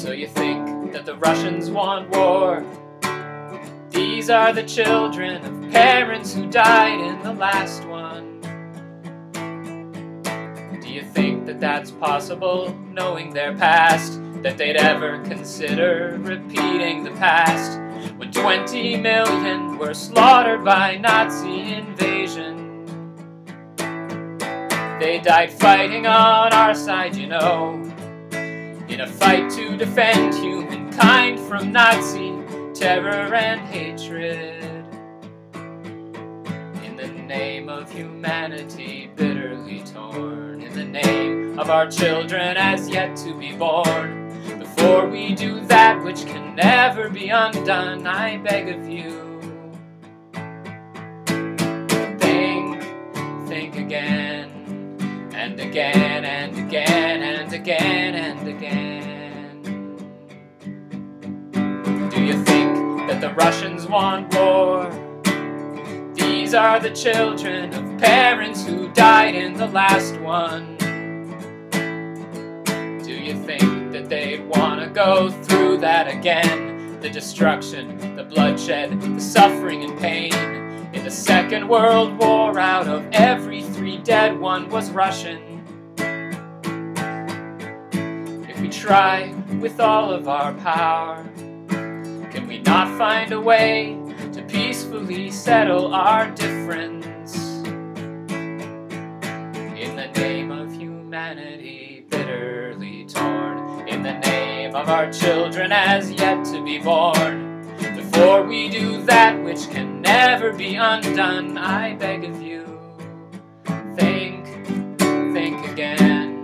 So you think that the Russians want war? These are the children of parents who died in the last one. Do you think that that's possible, knowing their past, that they'd ever consider repeating the past, when 20 million were slaughtered by Nazi invasion? They died fighting on our side, you know, in a fight to defend humankind from Nazi terror and hatred. In the name of humanity bitterly torn, in the name of our children as yet to be born, before we do that which can never be undone, I beg of you, think again. And again, and again, and again, and again. Do you think that the Russians want war? These are the children of parents who died in the last one. Do you think that they'd want to go through that again? The destruction, the bloodshed, the suffering and pain. In the Second World War, out of every 3 dead, 1 was Russian. If we try with all of our power, can we not find a way to peacefully settle our difference? In the name of humanity bitterly torn, in the name of our children as yet to be born, before we do that which can never be undone, I beg of you, think again,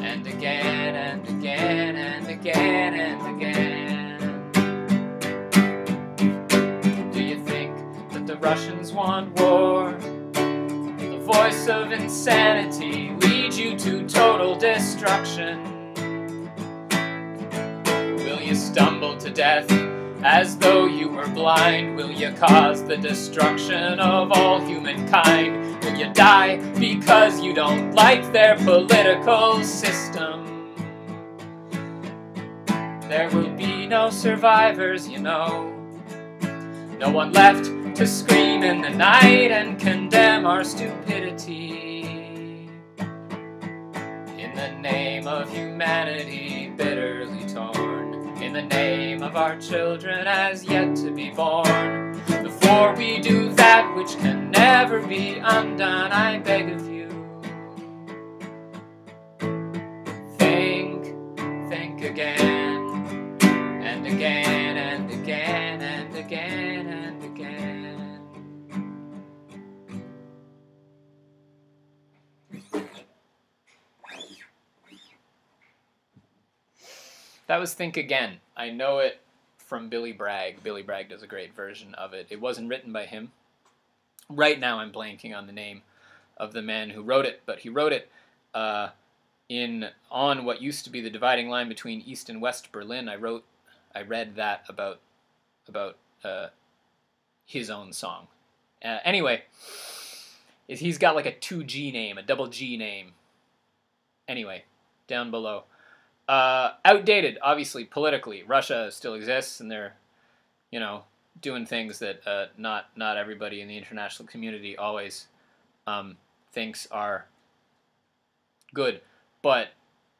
and again, and again, and again, and again. Do you think that the Russians want war? The voice of insanity leads you to total destruction. Will you stumble to death as though you were blind? Will you cause the destruction of all humankind? Will you die because you don't like their political system? There will be no survivors, you know, no one left to scream in the night and condemn our stupidity. In the name of humanity bitterly torn, in the name of our children as yet to be born, before we do that which can never be undone, I beg of you, think again, and again, and again, and again, and again. That was Think Again. I know it from Billy Bragg. Billy Bragg does a great version of it. It wasn't written by him. Right now I'm blanking on the name of the man who wrote it, but he wrote it on what used to be the dividing line between East and West Berlin. I read that about his own song. Anyway, he's got like a 2G name, a double G name. Anyway, down below. Outdated, obviously, politically. Russia still exists, and they're, you know, doing things that not everybody in the international community always thinks are good, but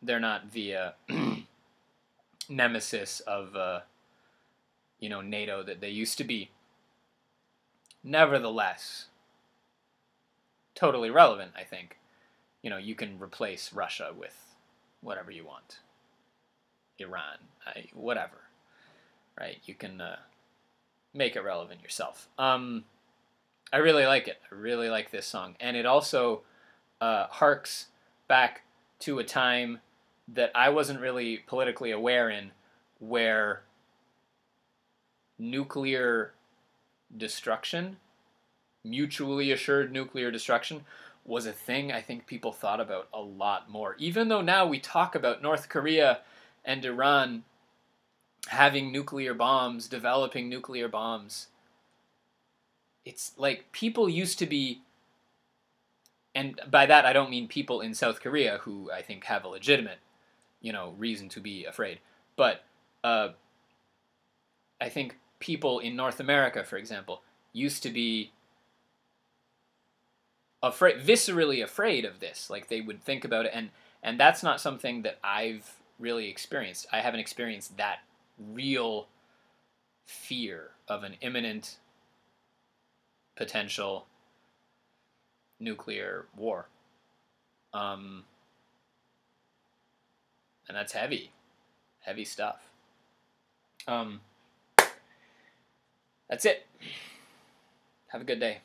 they're not the nemesis of, you know, NATO that they used to be. Nevertheless, totally relevant, I think. You know, you can replace Russia with whatever you want. Iran, whatever, right? You can make it relevant yourself. I really like it. I really like this song. And it also harks back to a time that I wasn't really politically aware in, where nuclear destruction, mutually assured nuclear destruction, was a thing I think people thought about a lot more. Even though now we talk about North Korea and Iran having nuclear bombs, developing nuclear bombs, it's like people used to be, and by that I don't mean people in South Korea, who I think have a legitimate, you know, reason to be afraid, But I think people in North America, for example, used to be afraid, viscerally afraid of this. Like they would think about it, and that's not something that I've really experienced. I haven't experienced that real fear of an imminent potential nuclear war. And that's heavy, heavy stuff. That's it. Have a good day.